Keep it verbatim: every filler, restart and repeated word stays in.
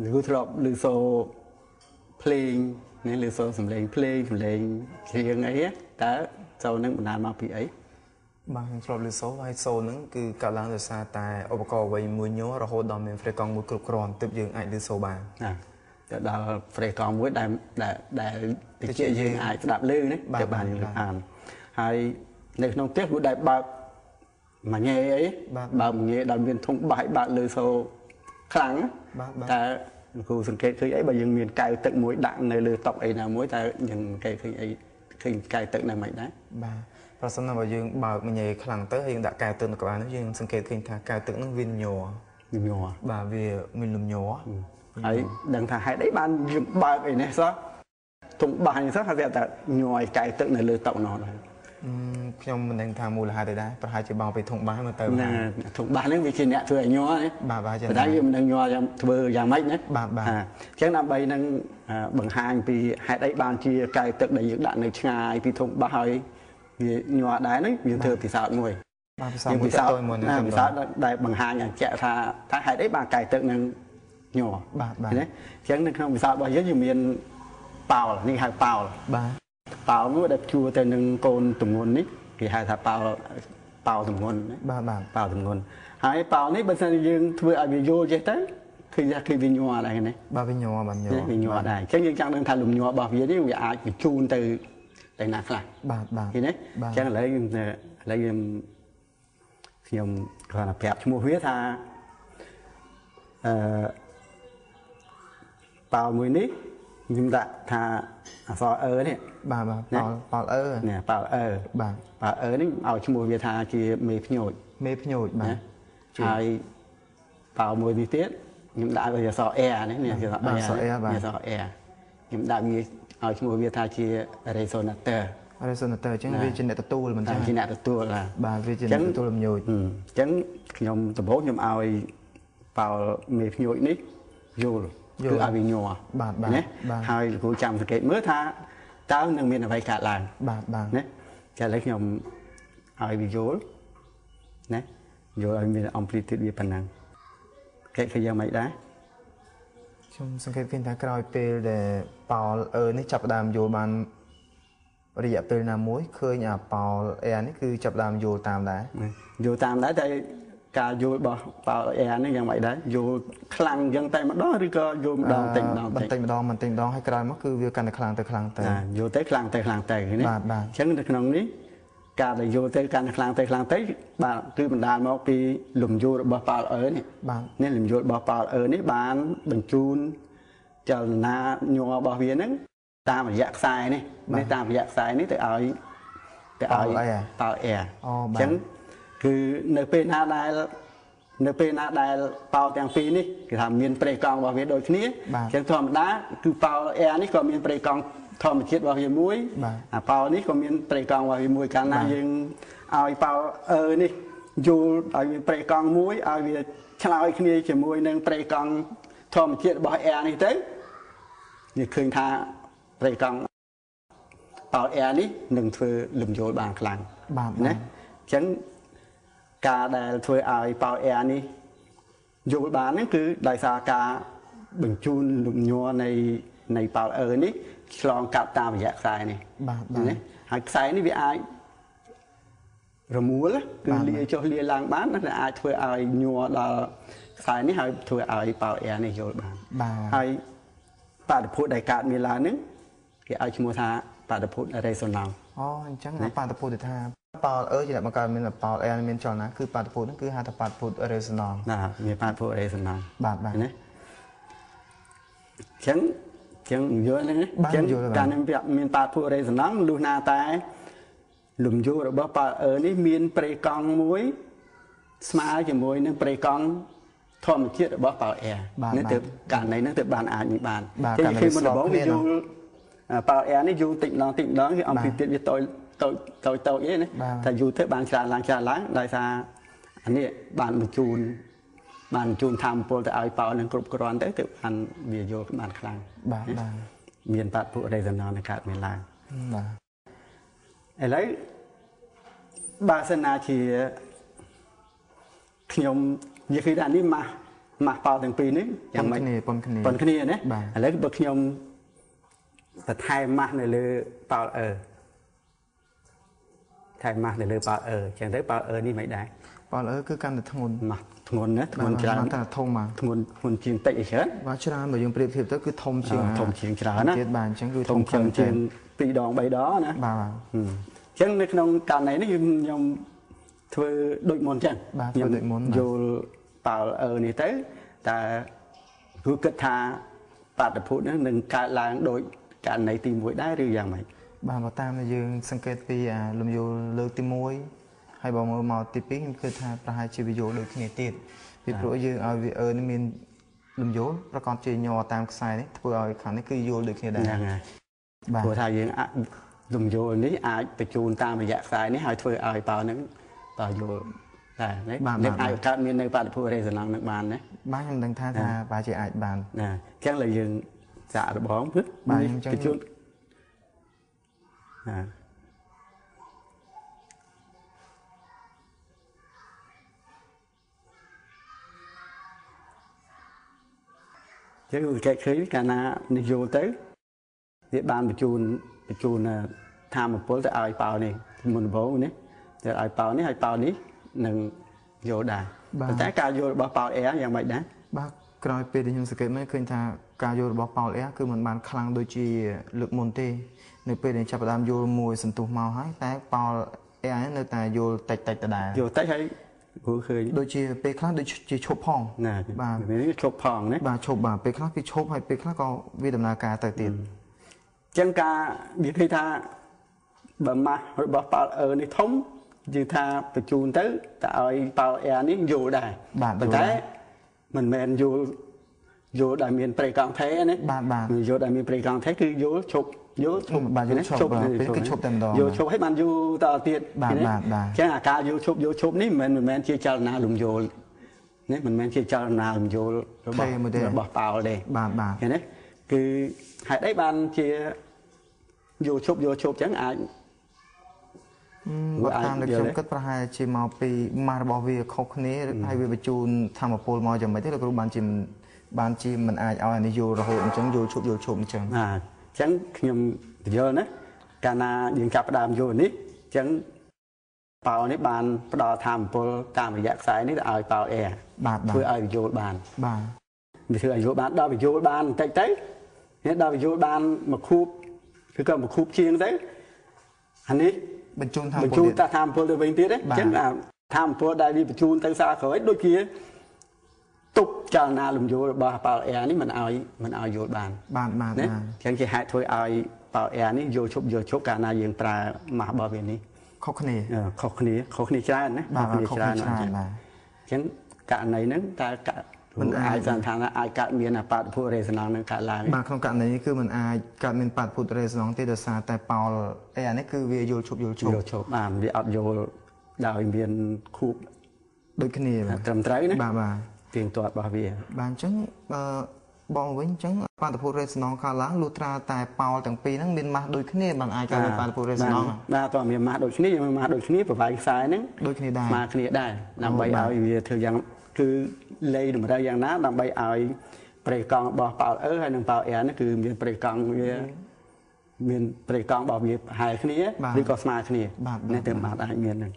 หรือทรอบหรือโซเพลงนี่หรือโซสำเร็งเพลงสำเร็งเสียงไอ้แต่โซนึงมันนานมาปีไอ้บางทรอบหรือโซไอ้โซนึงคือกำลังจะซาตายอุปกรณ์ไว้มือโย่เราโหดดอมเป็นเฟรกองมือกรุบกรอนตึบยืงไอ้หรือโซบางจะดาวเฟรกองมือได้ได้ได้ติดเชื้อยืงไอ้จะดับลื่นนี่จะบางอย่างอ่านไอ้ในน้องเตี้ยมือได้บางmà nghe ấy bà nghe đàn viên thông bài bạn lời sâu kháng ta khu sừng cây khơi ấy bà dừng miền cài tận mối đạn này lời tộc ấy nào mối ta dừng cây khơi ấy khơi cài tận này mạnh đấy bà và sau này bà dừng bà mình nghe kháng tới hiện đã cài tận các bạn nó dừng sừng cây khơi thà cài tận nó viên nhỏ nhỏ bà về mình làm nhỏ ấy đằng thà hãy đấy bạn dừng bà ấy này sao thông bài này sao hả vậy ta nhỏ cài tận này lời tộc nóพี่ยมมันยังทำมูลค่าได้ประหารจะเบาไปถุงบ้านมาเติมถุงบ้านนี่วิธีเนี่ยช่วยย่อเนี่ยบ้าบ้าจะได้ยิ่งมันย่อจะเบอร์อย่างไม่เนี่ยบ้าบ้าเช่นนั้นไปนั่งบังหางปีให้ได้บางทีไกลตึกได้ยึดดันในช่างปีถุงบ้าเฮ้ยย่อได้นี่ยิ่งเธอปีศาจมวยยิ่งปีศาจปีศาจได้บังหางอย่างแฉะท่าถ้าให้ได้บางไกลตึกนั่งย่อบ้าบ้าเนี่ยเช่นนั้นเขาปีศาจไปยึดอยู่เมียนเปล่านี่หายเปล่าบ้าเปล่าไม่ว่าจะชูแต่หนึ่งโกนตุ่มเงินนี่กี่หายถ้าเปล่าเปล่าตุ่มเงินบ้าบ้าเปล่าตุ่มเงินหายเปล่านี่เป็นสัญญาณทวีอวิโยเจตัยคือจะคือวิญญาณอะไรเนี่ยบ้าวิญญาณบ้าวิญญาณได้เช่นอย่างจังเดินทางหลุมญาบ้าวิญญาณนี่วิญญาณจูนตื่นแต่หนักหลายบ้าบ้าทีนี้เช่นอะไรอะไรยังยังการแผลชั่วโมงเวทาเปล่ามือนี้ยิ่งแต่ถ้าซอเออเนี่ยบ่าบ่าเปล่าเปล่าเออเนี่ยเปล่าเออบ่าเปล่าเออนี่เอาชั่วโมงเวทาที่เมพโยดเมพโยดบ่าใช่เปล่าโมดิเตสยิ่งได้ก็จะซอแอร์นี่เนี่ยจะซอแอร์บ่าซอแอร์ยิ่งได้มีเอาชั่วโมงเวทาที่เรโซนัตเตอร์เรโซนัตเตอร์จังวิจิเนตตัวมันจังวิจิเนตตัวละบ่าวิจิเนตตัวลมโยดจังยมตบโหยมเอาเปล่าเมพโยดนี่โยคืออาวิญญาณเนี่ยหายกูจำสังเกตเมื่อท่าเจ้าหนึ่งมีอะไรกาลานเนี่ยจะเล็กยมหายวิญญาณเนี่ยโยนมีอัมพลิติวิปันนังแค่ขยันไม่ได้ชมสังเกตเป็นทางกลอยเปลเดเปาเออนี่จับดามโยมันระยะเปลนามุ้ยเคยเนี่ยเปาเออนี่คือจับดามโยตามได้โยตามได้แต่การโยบเปล่าแอร์นี่ยังไม่ได้โยคลังยังแต่มาดอหรือก็โยมดองติงดองมันติงดองมันติงดองให้กลายมันคือวิวการแต่คลังแต่คลังแต่โยแต่คลังแต่คลังแต่อย่างนี้เช่นขนมนี้การแต่โยแต่การคลังแต่คลังแต่บ้านคือมันดานมาปีหลุมโยบเปล่าเออนี่บ้านนี่หลุมโยบเปล่าเออนี่บ้านบังจูนเจ้าหน้าโยบเวียนนั้นตามอยากใส่นี่ไม่ตามอยากใส่นี่แต่เอาแต่เอาเปล่าแอร์เช่นคือในปีนาได้ในปีนาได้เปล่าแต่งปีนี่คือทำเมียนเปรย์กองบาเวียโดยที่นี้อย่างธรรมดาคือเปล่าแอร์นี่ก็เมียนเปรย์กองธรรมชาติบาเวียมุ้ยเปล่านี่ก็เมียนเปรย์กองบาเวียมุ้ยการนายังเอาเปล่าเออนี่อยู่เอาเปรย์กองมุ้ยเอาเวียชลาวที่นี้จะมุ้ยหนึ่งเปรย์กองธรรมชาติบาแอร์นี่เต้นี่คืนท่าเปรย์กองเปล่าแอร์นี่หนึ่งคือหลุมโยบางกลางนะฉันการได้ถวยเอาเปล่าแอร์นี่โยบานนั่นคือได้สาการบังจูนหลุมยัวในในเปล่าเออนี่ลองกลับตามอยากใส่นี่นี่หากใส่นี่วิไอระมัวละคือเลี้ยโจเลี้ยลางบ้านนั่นไอถวยเอายัวเราใส่นี่หากถวยเอาเปล่าแอร์นี่โยบานให้ปาฏิพุทธได้การมีลานึงก็เอาชิโมธาปาฏิพุทธอะไรส่วนเราอ๋อจังนะปาฏิพุทธธาปาเออจะได้มาการเป็นแบบปาแอร์เป็นจอนะคือปาพูดนั่นคือฮาตปาพูดเรสนองนะมีปาพูดเรสนองบาดบาดเนี่ยเชียงเชียงเยอะเลยเชียงการเป็นแบบมีปาพูดเรสนองดูนาตายหลุมยูหรือว่าปาเออนี่มีเปรย์กองมวยสมาร์ทมวยนั่งเปรย์กองทอมเทียดหรือว่าปาแอร์นั่นเติบการในนั่นเติบบานอาญิบานที่คือมันบอกว่ายูปาแอร์นี่ยูติดน้องติดน้องที่เอาผิดติดไปตัวตัวตัวตัวเยอะนะแต่อยู่เทศบาลชาลางชาล้างได้ซาอันนี้บานมันจูนบานจูนทำโปรแต่เอาเปล่าหนึ่งกรุบกรอนได้เกือบพันเบียโยบานคลังเมียนปัดผู้ไรสนองในการเมียนลางไอ้ไรบาสนาเชียขยมยี่คือด้านนี้มา มาปอถึงปีนี้อย่างไม่ปนขณีปนขณีเนี่ยแล้วก็บกยมแต่ไทยมาในเรือปอเออไทยมาในเรือปอเอออย่างไรปอเออนี่ไม่ได้ปอเออคือการแต่ทงนมาทงนเนี่ยทงนจราจรแต่ทงมาทงนทงนเชียงเตะเฉยว่าจราจรแบบยังเปรียบเทียบก็คือทงเชียงทงเชียงจราจรนะทงเชียงเชียงปีดองใบดอนะเช่นในขนมการไหนนี่ยมเธอโดยมนจังยมโยป่าเออนี่เต้แต่ผู้กระทาปาดพูดนั่นหนึ่งการล้างโดยการไหนตีมวยได้หรือยังไหมบางประตามในยืนสังเกตปีอ่ะลมโยเลือกตีมวยให้บอกมือหมอตีปิ้งกระทาประหารชีวิตโยโดยขี้ติดพิพากษายืนเอาเออนี่มีลมโยประกอบจีนอตามสายนี่เพื่อเอาขันนี่คือโยโดยขี้ได้ผู้ทายยืนลมโยนี่อาจไปจูนตามไปแยกสายนี่หายเพื่อเอาเปล่านั้นต่อโยได้เนี่ยในไอ้การมีในป่าผู้เรียนสนังนักบานเนี่ยบ้านยังดังท่าทาป่าจะไอ้บานนะแค่เลยยืนจ่าบ้องพึ่งบ้านยังจุดนะจะอยู่แค่คืนกันนะในโยเต้ที่บ้านไปจูนไปจูนทำแบบโป๊ะจะไอ้เปล่านี่มันโป๊ะนี่จะไอ้เปล่านี่ไอ้เปล่านี่หนึ่งโยดาแต่การโยบเปล่าเอ๋อย่างไรนะบ้างกลายเป็นยังสเก็ตไม่เคยทาการโยบเปล่าเอ๋คือเหมือนบานคลังโดยจีเลือกมนเตในเป็นในจับดามโยมวยสันตุมาให้แต่เปล่าเอ๋ในแต่โยแตกแตกแต่ได้โยแตกให้เคยโดยจีเป็นคลังโดยจีชกพองบ้างนี่ชกพองเนี่ยบ้างชกบ้างเป็นคลังที่ชกให้เป็นคลังก็วิดมนาการแต่ติดจังการยิ่งที่ทาบ่มาหรือบเปล่าเอ๋ในท้องยืนท่าประจูนเต๋อแต่ไอ้เปล่าแอร์นี่อยู่ได้แต่แต่มันแมนอยู่อยู่ได้เมียนเปรย์กองแท้เนี่ยอยู่ได้เมียนเปรย์กองแท้คืออยู่ชกอยู่ชกอยู่ชกเป็นคือชกเต็มดอกอยู่ชกให้มันอยู่ต่อเตียนแค่อาการอยู่ชกอยู่ชกนี่มันแมนเชี่ยวชาญนาลุมโยนี่มันแมนเชี่ยวชาญนาลุมโยบอกเปล่าเลยเห็นไหมคือหายได้บานเชี่ยอยู่ชกอยู่ชกจังอาว่าตามเด็กชมก็ประหารชีมาปีมาบอวีเขาคนนี้ให้วีประจูนทำมาโปรมาจะไม่ได้เราก็บานจิมบานจิมมันอาจเอาอันนี้อยู่เราโหนจังอยู่ชุบอยู่ชมจังจังยมเยอะนะการนายิงจับประดามอยู่นี้จังเปล่านี้บานประดอทำโปรตามแยกสายนี่เอาเปล่าแอร์เพื่อเอาโยบานบานไม่ใช่โยบานดาวไปโยบานเต๊ะเต๊ะเนี่ยดาวไปโยบานมาคูบคือก็มาคูบเชียงเต๊ะอันนี้บรรจุทำบรรจุตาทำพลเรือนเตี้ยได้เช่นแบบทำพลได้ดีบรรจุตั้งซาเขาไอ้ด้วยกี้ตุกจานาลุมโยบาเปล่าแอร์นี่มันเอามันเอาโยบานบานมาเนี่ยเช่นที่หายถอยเอาเปล่าแอร์นี่โยชกโยชกการนาเยียงตราหมาบาเวนี้เขาคนนี้เขาคนนี้เขาคนนี้ใช่ไหมเขาคนนี้ใช่ไหมเช่นการไหนนั้นการมันอายสันทานอายการเมียนปัดผู้เรศนองนั่นการลายบางครั้งการในนี้คือมันอายการเมียนปัดผู้เรศนองเตดซาแต่เปล่าไอ้อันนี้คือเวียโยชกโยชกโยชกอ่านวิอัดโยดาวเมียนคูบโดยคณีแบบจำใจนะบ่าบ่าเตียงตัวบ่าเวียบางชั้นบองเว้นชั้นปัดผู้เรศนองการล้างลูตราแต่เปล่าต่างปีนั่งเมียนมาโดยคณีบางอายการเมียนปัดผู้เรศนองมาตัวเมียนมาโดยคณีมาโดยคณีประภัยสายนั่งโดยคณีได้มาคณีได้นำใบเอาเวียเธอยังคือเลยดูมาได้อย่างนั้นนำใบเอาเปรย์กองบ่อเปล่าเออให้นำเปล่าแอร์นั่นคือมีเปรย์กองมีมีเปรย์กองบ่อมีหายขณีหรือก็สมาขณีนี่เติมบาทอะไรเมียนหนึ่ง